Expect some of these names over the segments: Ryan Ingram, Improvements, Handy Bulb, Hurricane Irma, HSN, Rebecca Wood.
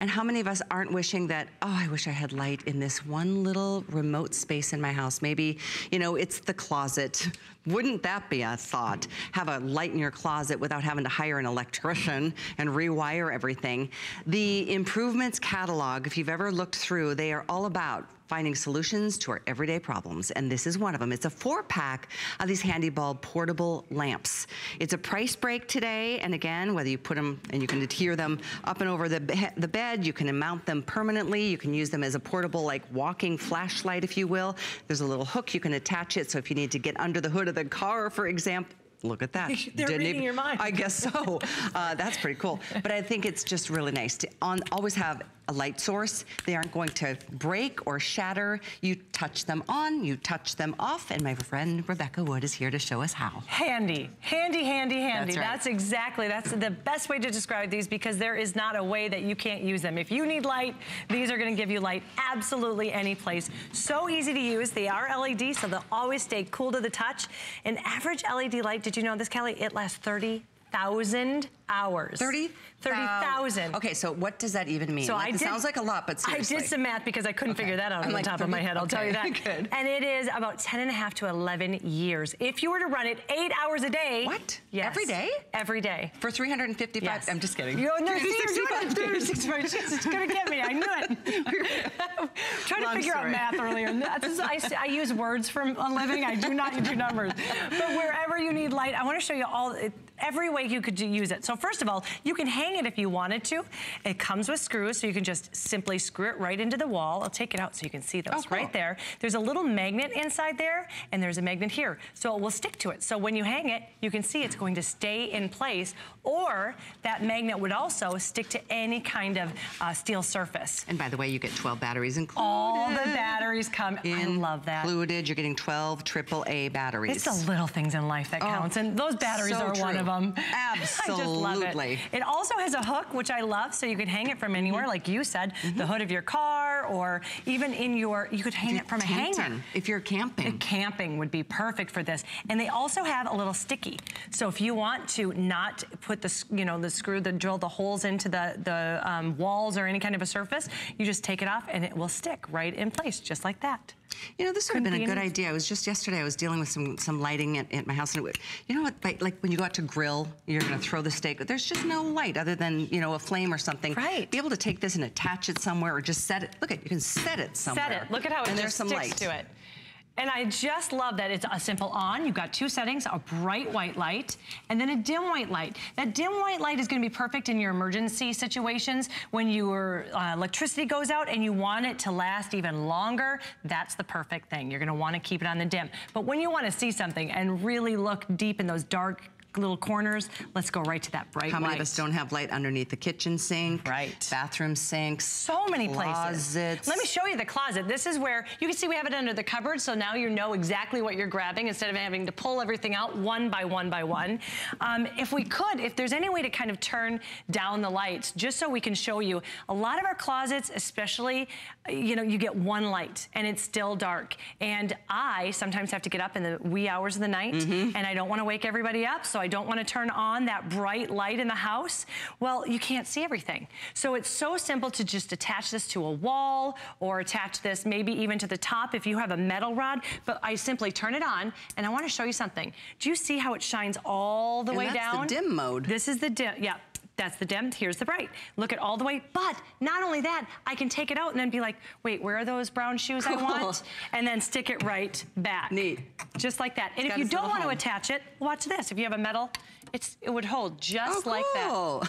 And how many of us aren't wishing that, oh, I wish I had light in this one little remote space in my house. Maybe, you know, it's the closet. Wouldn't that be a thought? Have a light in your closet without having to hire an electrician and rewire everything. The Improvements catalog, if you've ever looked through, they are all about finding solutions to our everyday problems, and this is one of them. It's a 4-pack of these Handy Bulb portable lamps. It's a price break today, and again, whether you put them, and you can adhere them up and over the bed, you can mount them permanently, you can use them as a portable, like, walking flashlight, if you will. There's a little hook, you can attach it, so if you need to get under the hood of the car, for example, look at that. They're reading your mind. I guess so. That's pretty cool. But I think it's just really nice to always have a light source. They aren't going to break or shatter. You touch them on, you touch them off, and my friend Rebecca Wood is here to show us how. Handy, handy, handy, handy. That's right. That's exactly, that's the best way to describe these, because there is not a way that you can't use them. If you need light, these are gonna give you light absolutely any place. So easy to use. They are LED, so they'll always stay cool to the touch. An average LED light, did you know this, Kelly? It lasts 30,000 hours. 30,000. Okay, so what does that even mean? So like, it sounds like a lot, but seriously. I did some math because I couldn't figure that out on the top of my head, I'll tell you that. Good. And it is about 10.5 to 11 years. If you were to run it 8 hours a day. What? Yes. Every day? Every day. For 355, yes. I'm just kidding. You know, 365 days. It's gonna get me, I knew it. Trying to figure out math earlier. That's, I use words for a living, I do not do numbers. But wherever you need light, I wanna show you all, every way you could use it. So first of all, you can hang it if you wanted to. It comes with screws, so you can just simply screw it right into the wall. I'll take it out so you can see those right there. There's a little magnet inside there, and there's a magnet here. So it will stick to it. So when you hang it, you can see it's going to stay in place, or that magnet would also stick to any kind of steel surface. And by the way, you get 12 batteries included. All the batteries come in. I love that. Included, you're getting 12 AAA batteries. It's the little things in life that counts, and those batteries are one of them. Absolutely. I just love it. It also has a hook, which I love, so you could hang it from anywhere, like you said, the hood of your car, or even in your, you could hang it from a hanger. If you're camping. Camping would be perfect for this. And they also have a little sticky. So if you want to not put the, you know, the screw, the drill, the holes into the walls or any kind of a surface, you just take it off and it will stick right in place, just like that. You know, this would have been a good idea. I was just yesterday, I was dealing with some lighting at my house, and it, you know what, like when you go out to grill, you're gonna throw the steak, there's just no light other than, you know, a flame or something. Right. Be able to take this and attach it somewhere, or just set it, look at, you can set it somewhere. Set it, look at how it just sticks to it. And I just love that it's a simple on. You've got two settings, a bright white light and then a dim white light. That dim white light is gonna be perfect in your emergency situations when your electricity goes out and you want it to last even longer. That's the perfect thing. You're gonna wanna keep it on the dim. But when you wanna see something and really look deep in those dark little corners, let's go right to that bright light. How many of us don't have light underneath the kitchen sink, bathroom sinks, so many places. Let me show you the closet. This is where, you can see we have it under the cupboard, so now you know exactly what you're grabbing instead of having to pull everything out one by one by one. If we could, if there's any way to kind of turn down the lights, just so we can show you, a lot of our closets, especially, you know, you get one light and it's still dark. And I sometimes have to get up in the wee hours of the night and I don't wanna wake everybody up, so I don't want to turn on that bright light in the house. Well, you can't see everything. So it's so simple to just attach this to a wall or attach this maybe even to the top if you have a metal rod, but I simply turn it on and I want to show you something. Do you see how it shines all the way down? That's the dim mode. This is the dim, that's the dim, here's the bright. Look at all the way, but not only that, I can take it out and then be like, wait, where are those brown shoes I want? And then stick it right back. Neat. Just like that. And if you don't want to attach it, watch this. If you have a metal, it would hold just like that.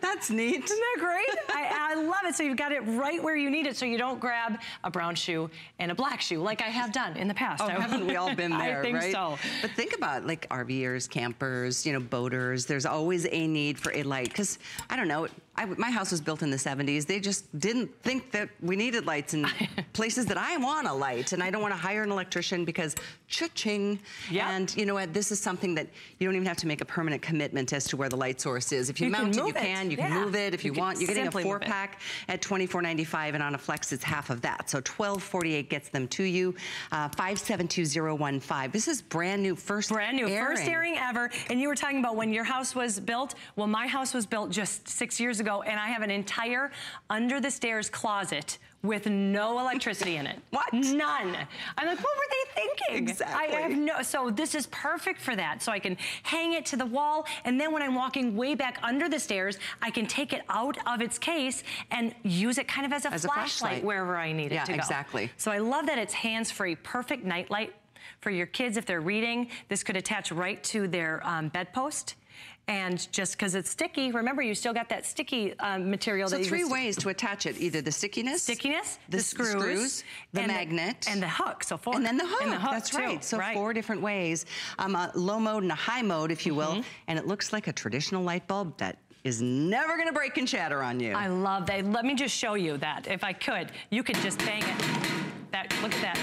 That's neat. Isn't that great? I love it. So you've got it right where you need it, so you don't grab a brown shoe and a black shoe like I have done in the past. Oh, haven't we all been there, right? I think so. But think about, like, RVers, campers, you know, boaters. There's always a need for a light because, I don't know, my house was built in the 70s. They just didn't think that we needed lights in places that I want a light, and I don't want to hire an electrician because cha-ching. Yep. And you know what? This is something that you don't even have to make a permanent commitment as to where the light source is. If you mount it, you can. You can move it if you want. You're getting a 4-pack at $24.95, and on a Flex, it's half of that. So $12.48 gets them to you. 572015. This is brand new, first airing ever. And you were talking about when your house was built. Well, my house was built just 6 years ago. ago, and I have an entire under the stairs closet with no electricity in it. What? None. I'm like, what were they thinking? Exactly. I have no, so this is perfect for that. So I can hang it to the wall, and then when I'm walking way back under the stairs, I can take it out of its case and use it kind of as a flashlight wherever I need it to go. Yeah, exactly. So I love that it's hands-free, perfect nightlight for your kids if they're reading. This could attach right to their bedpost. And just because it's sticky, remember you still got that sticky material. So that three ways to attach it: either the stickiness, the screws, the magnet, and the hook. So four. And then the hook. And the hook that's too. Right. So right. Four different ways: a low mode and a high mode, if you will. Mm-hmm. And it looks like a traditional light bulb that is never going to break and shatter on you. I love that. Let me just show you that. If I could, you could just bang it. That look at that.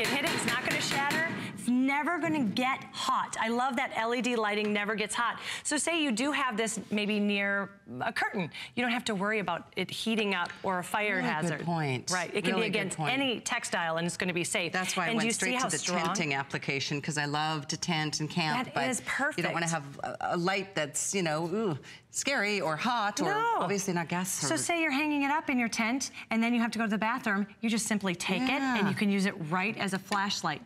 It hit it, it's not gonna shatter, it's never gonna get hot. I love that LED lighting never gets hot. So say you do have this maybe near a curtain, you don't have to worry about it heating up or a fire hazard. Good point. Right, it can be against any textile and it's gonna be safe. That's why I went straight to the tenting application, because I love to tent and camp. That is perfect. You don't wanna have a light that's, you know, ooh, scary or hot or obviously not gas. So say you're hanging it up in your tent and then you have to go to the bathroom, you just simply take it and you can use it right as a flashlight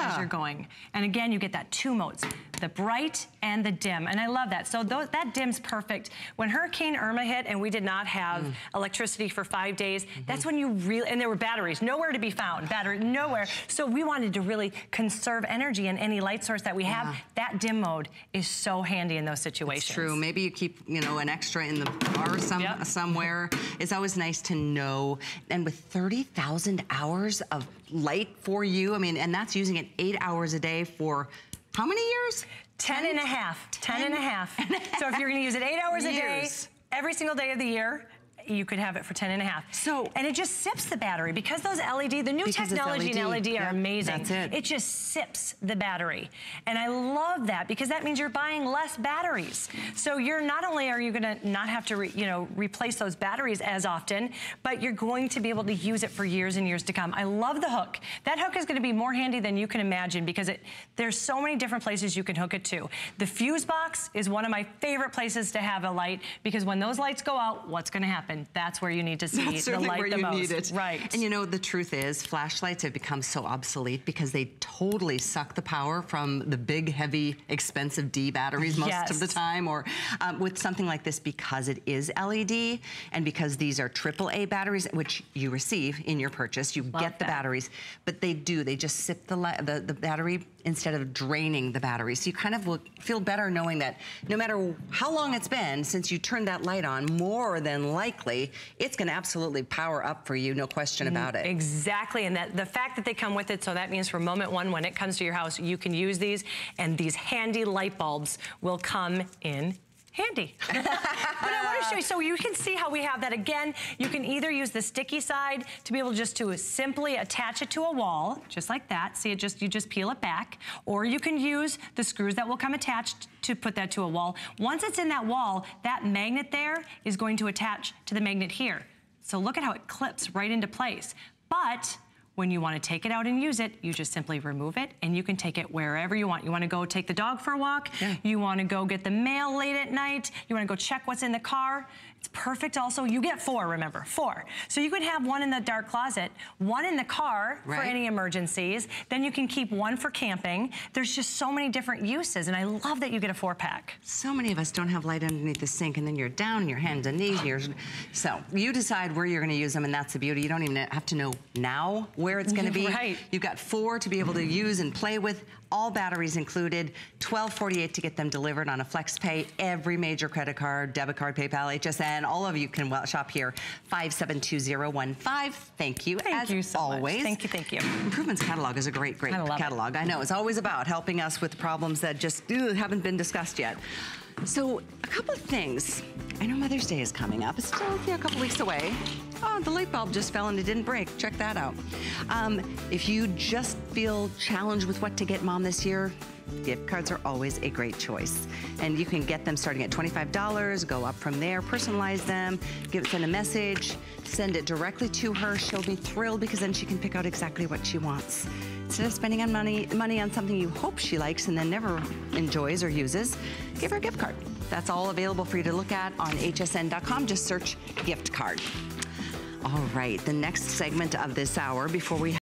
as you're going. And again, you get that two modes, the bright and the dim. And I love that. So that dim's perfect. When Hurricane Irma hit and we did not have electricity for 5 days, that's when you really, and there were batteries, nowhere to be found, nowhere. So we wanted to really conserve energy in any light source that we have. That dim mode is so handy in those situations. It's true. Maybe you keep, you know, an extra in the car somewhere. It's always nice to know. And with 30,000 hours of light for you, I mean, and that's using it 8 hours a day for how many years? 10 and a half. So if you're gonna use it 8 hours a day, every single day of the year, you could have it for 10 and a half. So, and it just sips the battery because those LED, the new technology in LED are amazing. That's it. It just sips the battery. And I love that because that means you're buying less batteries. So you're not only are you gonna not have to, replace those batteries as often, but you're going to be able to use it for years and years to come. I love the hook. That hook is gonna be more handy than you can imagine because there's so many different places you can hook it to. The fuse box is one of my favorite places to have a light because when those lights go out, what's gonna happen? And that's where you need to see the light the most. Right. And you know, the truth is, flashlights have become so obsolete because they totally suck the power from the big, heavy, expensive D batteries most of the time. Or with something like this, because it is LED and because these are AAA batteries, which you receive in your purchase, you get the batteries, but they just sip the battery instead of draining the battery. So you kind of will feel better knowing that no matter how long it's been since you turned that light on, more than likely, it's gonna absolutely power up for you, no question about it. Exactly, and the fact that they come with it, so that means from moment one, when it comes to your house, you can use these, and these handy light bulbs will come in handy. But I want to show you, so you can see how we have that again. You can either use the sticky side to be able just to simply attach it to a wall, just like that. See, you just peel it back, or you can use the screws that will come attached to put that to a wall. Once it's in that wall, that magnet there is going to attach to the magnet here. So look at how it clips right into place. But when you want to take it out and use it, you just simply remove it and you can take it wherever you want. You want to go take the dog for a walk. Yeah. You want to go get the mail late at night. You want to go check what's in the car. It's perfect also. You get four, remember, four. So you could have one in the dark closet, one in the car for any emergencies. Then you can keep one for camping. There's just so many different uses, and I love that you get a four-pack. So many of us don't have light underneath the sink, and then you're down, your hands and knees. So you decide where you're going to use them, and that's the beauty. You don't even have to know now where it's going to be. You've got four to be able to use and play with. All batteries included, $12.48 to get them delivered on a flex pay. Every major credit card, debit card, PayPal, HSN, all of you can shop here. 572-015. Thank you, as always. Thank you, thank you. Improvements catalog is a great, great catalog. I know, it's always about helping us with problems that just haven't been discussed yet. So, a couple of things. I know Mother's Day is coming up. It's still a couple weeks away. Oh, the light bulb just fell and it didn't break. Check that out. If you just feel challenged with what to get Mom this year, gift cards are always a great choice. And you can get them starting at $25, go up from there, personalize them, send a message, send it directly to her. She'll be thrilled because then she can pick out exactly what she wants. Instead of spending on money on something you hope she likes and then never enjoys or uses, give her a gift card. That's all available for you to look at on hsn.com. Just search gift card. All right, the next segment of this hour before we